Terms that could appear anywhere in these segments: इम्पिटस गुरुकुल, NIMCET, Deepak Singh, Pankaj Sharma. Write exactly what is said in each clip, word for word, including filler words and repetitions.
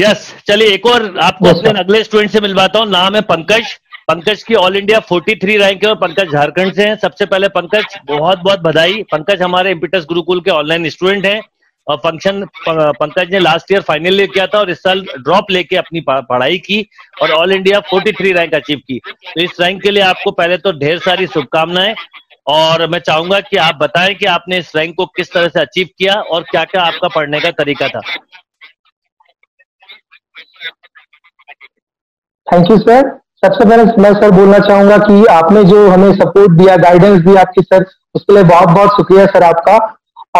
Yes yes, चलिए एक और आपको अपने अगले स्टूडेंट से मिलवाता हूँ। नाम है पंकज। पंकज की ऑल इंडिया तैंतालीस रैंक है और पंकज झारखंड से हैं। सबसे पहले पंकज बहुत बहुत बधाई। पंकज हमारे इम्पिटस गुरुकुल के ऑनलाइन स्टूडेंट हैं और फंक्शन पंकज ने लास्ट ईयर फाइनल ले किया था और इस साल ड्रॉप लेके अपनी पढ़ाई की और ऑल इंडिया तैंतालीस रैंक अचीव की। तो इस रैंक के लिए आपको पहले तो ढेर सारी शुभकामनाएं और मैं चाहूंगा कि आप बताएं कि आपने इस रैंक को किस तरह से अचीव किया और क्या क्या आपका पढ़ने का तरीका था। Thank you sir. सबसे पहले मैं सर बोलना चाहूंगा कि आपने जो हमें सपोर्ट दिया, गाइडेंस दिया आपकी सर, उसके लिए बहुत बहुत शुक्रिया सर आपका।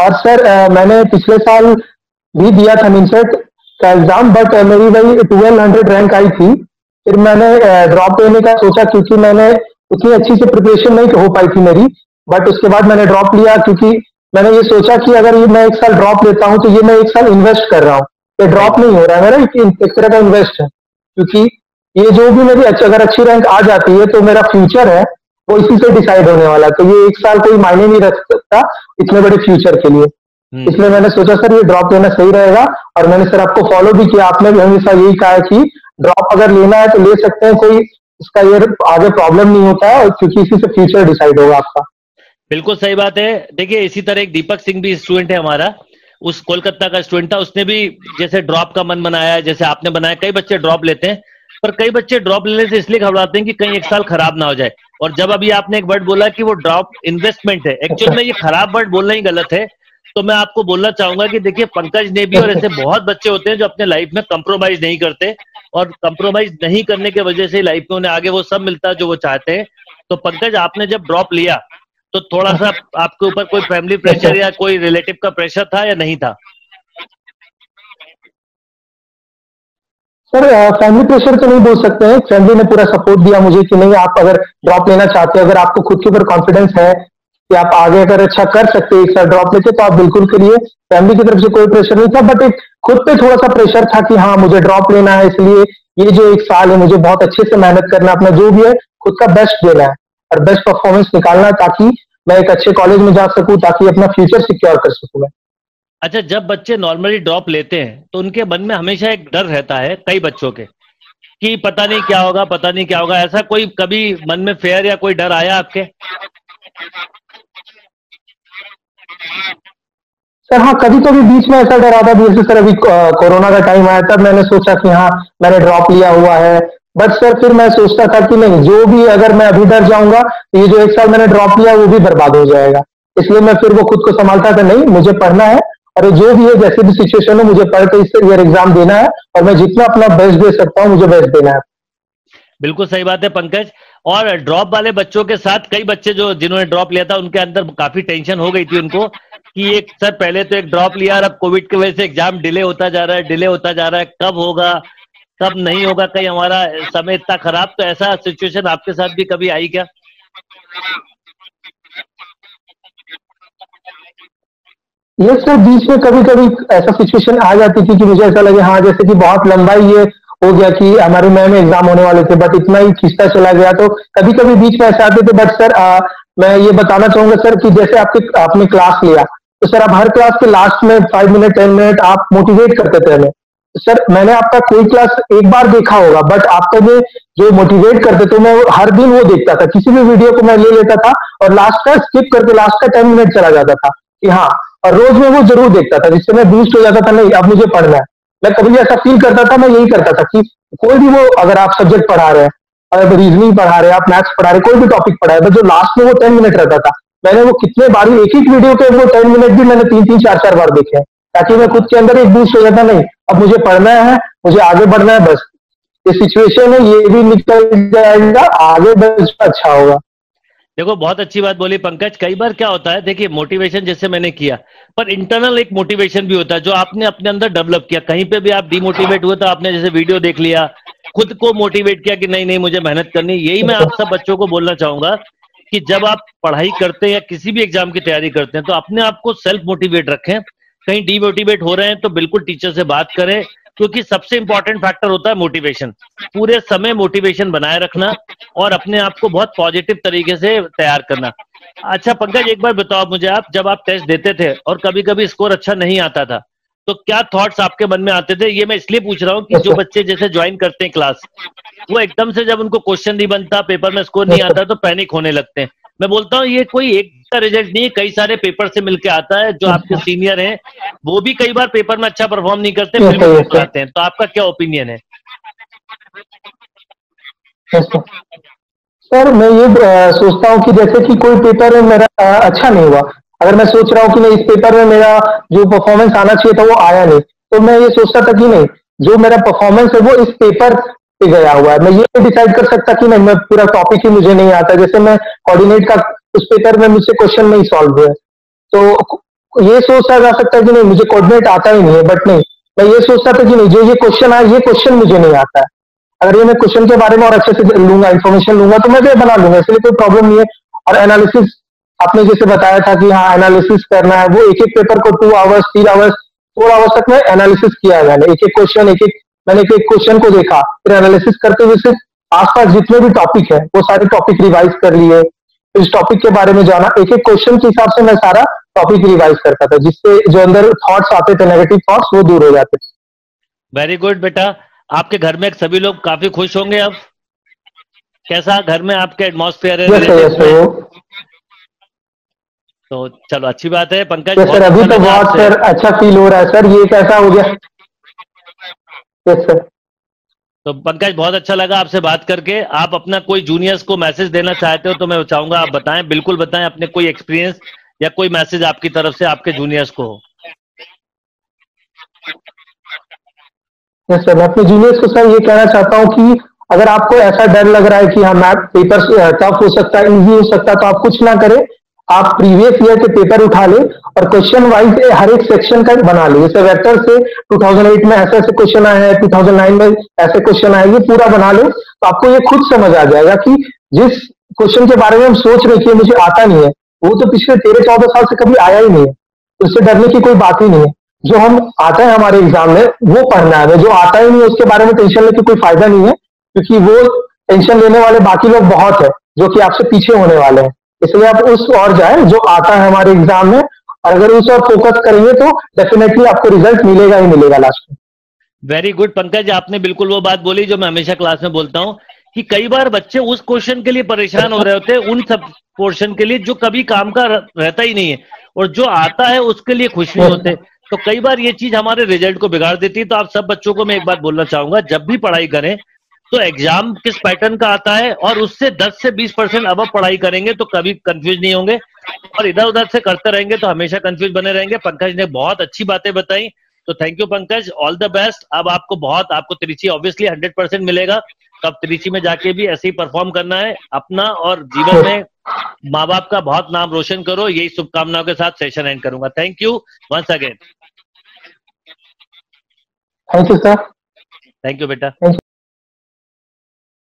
और सर आ, मैंने पिछले साल भी दिया था निमसेट का एग्जाम, बट मेरी वही बारह सौ रैंक आई थी। फिर मैंने ड्रॉप लेने का सोचा क्योंकि मैंने उतनी अच्छी से प्रिपरेशन नहीं हो पाई थी मेरी, बट उसके बाद मैंने ड्रॉप लिया क्योंकि मैंने ये सोचा कि अगर ये मैं एक साल ड्रॉप लेता हूँ तो ये मैं एक साल इन्वेस्ट कर रहा हूँ, ये ड्रॉप नहीं हो रहा है मेरा, एक तरह का इन्वेस्ट है। क्योंकि ये जो भी मेरी अच्छी अगर अच्छी रैंक आ जाती है तो मेरा फ्यूचर है वो इसी से डिसाइड होने वाला, तो ये एक साल कोई मायने नहीं रख सकता इतने बड़े फ्यूचर के लिए। इसलिए मैंने सोचा सर ये ड्रॉप लेना सही रहेगा और मैंने सर आपको फॉलो भी किया। आपने भी हमेशा यही कहा है कि ड्रॉप अगर लेना है तो ले सकते हैं, कोई इसका ये आगे प्रॉब्लम नहीं होता है क्योंकि इसी से फ्यूचर डिसाइड होगा आपका। बिल्कुल सही बात है। देखिए इसी तरह एक दीपक सिंह भी स्टूडेंट है हमारा, उस कोलकाता का स्टूडेंट था, उसने भी जैसे ड्रॉप का मन बनाया है जैसे आपने बनाया। कई बच्चे ड्रॉप लेते हैं पर कई बच्चे ड्रॉप लेने से इसलिए घबराते हैं कि कहीं एक साल खराब ना हो जाए। और जब अभी आपने एक वर्ड बोला कि वो ड्रॉप इन्वेस्टमेंट है, एक्चुअल में ये खराब वर्ड बोलना ही गलत है। तो मैं आपको बोलना चाहूंगा कि देखिए पंकज ने भी और ऐसे बहुत बच्चे होते हैं जो अपने लाइफ में कंप्रोमाइज नहीं करते और कंप्रोमाइज नहीं करने की वजह से लाइफ में उन्हें आगे वो सब मिलता है जो वो चाहते हैं। तो पंकज आपने जब ड्रॉप लिया तो थोड़ा सा आपके ऊपर कोई फैमिली प्रेशर या कोई रिलेटिव का प्रेशर था या नहीं था? सर फैमिली प्रेशर तो नहीं बोल सकते हैं, फैमिली ने पूरा सपोर्ट दिया मुझे कि नहीं आप अगर ड्रॉप लेना चाहते हैं, अगर आपको खुद के ऊपर कॉन्फिडेंस है कि आप आगे अगर अच्छा कर सकते हैं एक साथ ड्रॉप लेके तो आप बिल्कुल करिए। फैमिली की तरफ से कोई प्रेशर नहीं था, बट एक खुद पे थोड़ा सा प्रेशर था कि हाँ मुझे ड्रॉप लेना है, इसलिए ये जो एक साल है मुझे बहुत अच्छे से मेहनत करना, अपना जो भी है खुद का बेस्ट देना है और बेस्ट परफॉर्मेंस निकालना है ताकि मैं एक अच्छे कॉलेज में जा सकूं, ताकि अपना फ्यूचर सिक्योर कर सकूं मैं। अच्छा, जब बच्चे नॉर्मली ड्रॉप लेते हैं तो उनके मन में हमेशा एक डर रहता है कई बच्चों के कि पता नहीं क्या होगा, पता नहीं क्या होगा। ऐसा कोई कभी मन में फेयर या कोई डर आया आपके? सर हाँ, कभी कभी बीच में ऐसा डर आता है। जैसे सर अभी कोरोना का टाइम आया तब मैंने सोचा कि हाँ मैंने ड्रॉप लिया हुआ है, बट सर फिर मैं सोचता था कि नहीं जो भी अगर मैं अभी डर जाऊंगा तो ये जो एक साल मैंने ड्रॉप लिया वो भी बर्बाद हो जाएगा। इसलिए मैं फिर वो खुद को संभालता था, नहीं मुझे पढ़ना है और जो भी है जैसे भी सिचुएशन हो मुझे पढ़ के इस ईयर एग्जाम देना है और मैं जितना अपना बेस्ट दे सकता हूँ मुझे बेस्ट देना है। बिल्कुल सही बात है पंकज। और ड्रॉप वाले बच्चों के साथ कई बच्चे जो जिन्होंने ड्रॉप लिया था उनके अंदर काफी टेंशन हो गई थी उनको कि एक सर पहले तो एक ड्रॉप लिया और अब कोविड की वजह से एग्जाम डिले होता जा रहा है, डिले होता जा रहा है, कब होगा कब नहीं होगा, कहीं हमारा समय इतना खराब। तो ऐसा सिचुएशन आपके साथ भी कभी आई क्या? ये सर बीच में कभी कभी ऐसा सिचुएशन आ जाती थी कि मुझे ऐसा लगे हाँ जैसे कि बहुत लंबा ये हो गया कि हमारे मई में एग्जाम होने वाले थे बट इतना ही खींचता चला गया, तो कभी कभी बीच में ऐसा आते थे। बट सर आ, मैं ये बताना चाहूंगा सर कि जैसे आपके आपने क्लास लिया तो सर आप हर क्लास के लास्ट में फाइव मिनट टेन मिनट आप मोटिवेट करते थे हमें। तो सर मैंने आपका कोई क्लास एक बार देखा होगा बट आपका जो जो मोटिवेट करते थे मैं हर दिन वो देखता था, किसी भी वीडियो को मैं ले लेता था और लास्ट का स्किप करके लास्ट का टेन मिनट चला जाता था कि हाँ, और रोज में वो जरूर देखता था जिससे मैं बूस्ट हो जाता था, नहीं अब मुझे पढ़ना है। मैं कभी ऐसा फील करता था, मैं यही करता था कि कोई भी वो अगर आप सब्जेक्ट पढ़ा रहे हैं, अगर रीजनिंग पढ़ा रहे हैं, आप मैथ्स पढ़ा रहे हैं, कोई भी टॉपिक पढ़ा रहे हैं, तो जो लास्ट में वो टेन मिनट रहता था मैंने वो कितने बार एक एक वीडियो के वो टेन मिनट भी मैंने तीन तीन चार चार बार देखे हैं ताकि मैं खुद के अंदर एक बूस्ट हो जाता, नहीं अब मुझे पढ़ना है, मुझे आगे बढ़ना है, बस ये सिचुएशन है ये भी निकल जाएगा, आगे बस अच्छा होगा। देखो बहुत अच्छी बात बोली पंकज। कई बार क्या होता है, देखिए मोटिवेशन जैसे मैंने किया पर इंटरनल एक मोटिवेशन भी होता है जो आपने अपने अंदर डेवलप किया। कहीं पे भी आप डीमोटिवेट हुए तो आपने जैसे वीडियो देख लिया, खुद को मोटिवेट किया कि नहीं नहीं मुझे मेहनत करनी। यही मैं आप सब बच्चों को बोलना चाहूंगा कि जब आप पढ़ाई करते हैं या किसी भी एग्जाम की तैयारी करते हैं तो अपने आप को सेल्फ मोटिवेट रखें। कहीं डीमोटिवेट हो रहे हैं तो बिल्कुल टीचर से बात करें क्योंकि सबसे इंपॉर्टेंट फैक्टर होता है मोटिवेशन। पूरे समय मोटिवेशन बनाए रखना और अपने आप को बहुत पॉजिटिव तरीके से तैयार करना। अच्छा पंकज एक बार बताओ मुझे, आप जब आप टेस्ट देते थे और कभी कभी स्कोर अच्छा नहीं आता था तो क्या थॉट्स आपके मन में आते थे? ये मैं इसलिए पूछ रहा हूँ कि जो बच्चे जैसे ज्वाइन करते हैं क्लास, वो एकदम से जब उनको क्वेश्चन नहीं बनता, पेपर में स्कोर नहीं आता, तो पैनिक होने लगते हैं। मैं बोलता हूँ ये कोई एक का रिजल्ट नहीं है, कई सारे पेपर से मिलके आता है। जो आपके सीनियर हैं वो भी कई बार पेपर में अच्छा परफॉर्म नहीं करते, फिर भी करते हैं। तो आपका क्या ओपिनियन है? सर मैं ये सोचता हूँ कि जैसे कि कोई पेपर मेरा अच्छा नहीं हुआ, अगर मैं सोच रहा हूँ कि नहीं इस पेपर में मेरा जो परफॉर्मेंस आना चाहिए था वो आया नहीं, तो मैं ये सोचता था कि नहीं जो मेरा परफॉर्मेंस है वो इस पेपर पे गया हुआ है। मैं ये डिसाइड कर सकता कि नहीं मैं पूरा टॉपिक ही मुझे नहीं आता, जैसे मैं कोऑर्डिनेट का उस पेपर में मुझसे क्वेश्चन नहीं सॉल्व हुआ, तो ये सोचा जा सकता है कि नहीं मुझे कोऑर्डिनेट आता ही नहीं है। बट नहीं, मैं ये सोचता था कि नहीं जो ये क्वेश्चन आया ये क्वेश्चन मुझे नहीं आता है, अगर ये मैं क्वेश्चन के बारे में और अच्छे से लूंगा, इन्फॉर्मेशन लूंगा, तो मैं ये बना लूंगा, इसलिए कोई प्रॉब्लम नहीं है। और एनालिसिस आपने जैसे बताया था कि हाँ एनालिसिस करना है, वो एक एक पेपर को two hours three hours four hours तक मैं एनालिसिस किया। मैंने एक एक क्वेश्चन एक एक मैंने एक एक क्वेश्चन को देखा, फिर एनालिसिस करते हुए सिर्फ आसपास जितने भी टॉपिक है वो सारे टॉपिक रिवाइज कर लिए, इस टॉपिक के बारे में जाना, एक एक क्वेश्चन के हिसाब से मैं सारा टॉपिक रिवाइज करता था, जिससे जो अंदर थॉट्स आते थे नेगेटिव थॉट्स वो दूर हो जाते थे। वेरी गुड बेटा, आपके घर में सभी लोग काफी खुश होंगे। अब कैसा घर में आपके एटमॉस्फेयर है? yes, yes, yes, तो चलो अच्छी बात है पंकज। yes, सर अभी तो बहुत सर अच्छा फील हो रहा है सर, ये कैसा हो गया। yes, सर तो पंकज बहुत अच्छा लगा आपसे बात करके। आप अपना कोई जूनियर्स को मैसेज देना चाहते हो तो मैं चाहूंगा आप बताएं, बिल्कुल बताएं, अपने कोई एक्सपीरियंस या कोई मैसेज आपकी तरफ से आपके जूनियर्स को हो। yes, सर मैं अपने जूनियर्स को सर ये कहना चाहता हूँ कि अगर आपको ऐसा डर लग रहा है कि हाँ मैथ पेपर टफ हो सकता है, ईजी हो सकता है, तो आप कुछ ना करें, आप प्रीवियस ईयर के पेपर उठा ले और क्वेश्चन वाइज हर एक सेक्शन का बना ले। जैसे वेक्टर से दो हज़ार आठ में ऐसे ऐसे क्वेश्चन आए हैं, दो हज़ार नौ में ऐसे क्वेश्चन आए, ये पूरा बना ले, तो आपको ये खुद समझ आ जाएगा कि जिस क्वेश्चन के बारे में हम सोच रहे कि मुझे आता नहीं है, वो तो पिछले तेरह चौदह साल से कभी आया ही नहीं है, उससे डरने की कोई बात ही नहीं है। जो हम आता है हमारे एग्जाम में वो पढ़ना है, जो आता ही नहीं है उसके बारे में टेंशन लेके कोई फायदा नहीं है, क्योंकि वो टेंशन लेने वाले बाकी लोग बहुत है जो कि आपसे पीछे होने वाले हैं। इसलिए आप उस और जाए जो आता है हमारे एग्जाम में, और अगर उस और फोकस करेंगे तो डेफिनेटली आपको रिजल्ट मिलेगा ही मिलेगा लास्ट में। वेरी गुड पंकज, आपने बिल्कुल वो बात बोली जो मैं हमेशा क्लास में बोलता हूँ कि कई बार बच्चे उस क्वेश्चन के लिए परेशान हो रहे होते हैं, उन सब पोर्शन के लिए जो कभी काम का रहता ही नहीं है, और जो आता है उसके लिए खुश नहीं होते, तो कई बार ये चीज हमारे रिजल्ट को बिगाड़ देती है। तो आप सब बच्चों को मैं एक बात बोलना चाहूंगा, जब भी पढ़ाई करें तो एग्जाम किस पैटर्न का आता है और उससे दस से बीस परसेंट अब पढ़ाई करेंगे तो कभी कंफ्यूज नहीं होंगे, और इधर उधर से करते रहेंगे तो हमेशा कंफ्यूज बने रहेंगे। पंकज ने बहुत अच्छी बातें बताई, तो thank you Pankaj, all the best. अब आपको बहुत आपको तिरुचि ऑब्वियसली हंड्रेड परसेंट मिलेगा, तो अब तिरुचि में जाके भी ऐसे ही परफॉर्म करना है अपना, और जीवन में माँ बाप का बहुत नाम रोशन करो, यही शुभकामनाओं के साथ सेशन एंड करूंगा। Thank you once again. Thank you sir. Thank you बेटा।